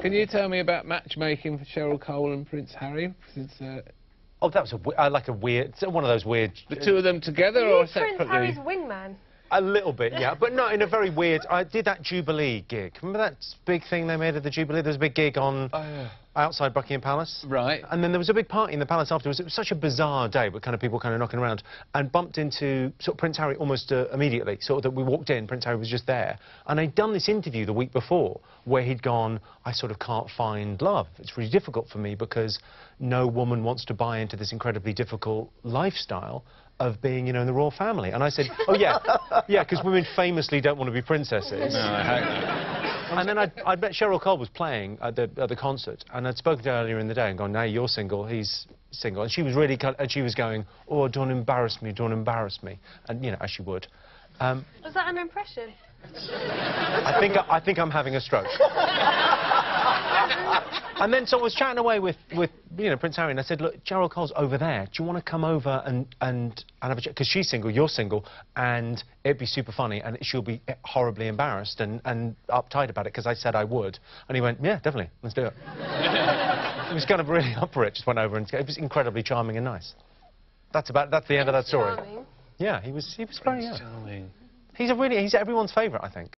Can you tell me about matchmaking for Cheryl Cole and Prince Harry? Since, oh, that was like a weird, one of those weird... The two of them together or separately? Prince Harry's wingman. A little bit, yeah, but not in a very weird... I did that Jubilee gig. Remember that big thing they made of the Jubilee? There was a big gig on outside Buckingham Palace. Right. And then there was a big party in the palace afterwards. It was such a bizarre day with kind of people kind of knocking around, and bumped into sort of Prince Harry almost immediately, sort of that we walked in, Prince Harry was just there. And I'd done this interview the week before where he'd gone, I sort of can't find love. It's really difficult for me because no woman wants to buy into this incredibly difficult lifestyle of being, you know, in the royal family. And I said, oh, yeah, yeah, because women famously don't want to be princesses. No, I hate that. And then I'd met Cheryl Cole was playing at the concert, and I'd spoken to her earlier in the day and gone, no, you're single, he's single. And she was really, and she was going, oh, don't embarrass me. And, you know, as she would. Was that an impression? I think I'm having a stroke. And then so I was chatting away with you know, Prince Harry, and I said, look, Cheryl Cole's over there. Do you want to come over and have a chat? Because she's single, you're single, and it'd be super funny, and she'll be horribly embarrassed and uptight about it, because I said I would. And he went, yeah, definitely, let's do it. He was kind of really up for it, just went over, and it was incredibly charming and nice. That's the end of that story. Charming. Yeah, he was very charming. He's everyone's favourite, I think.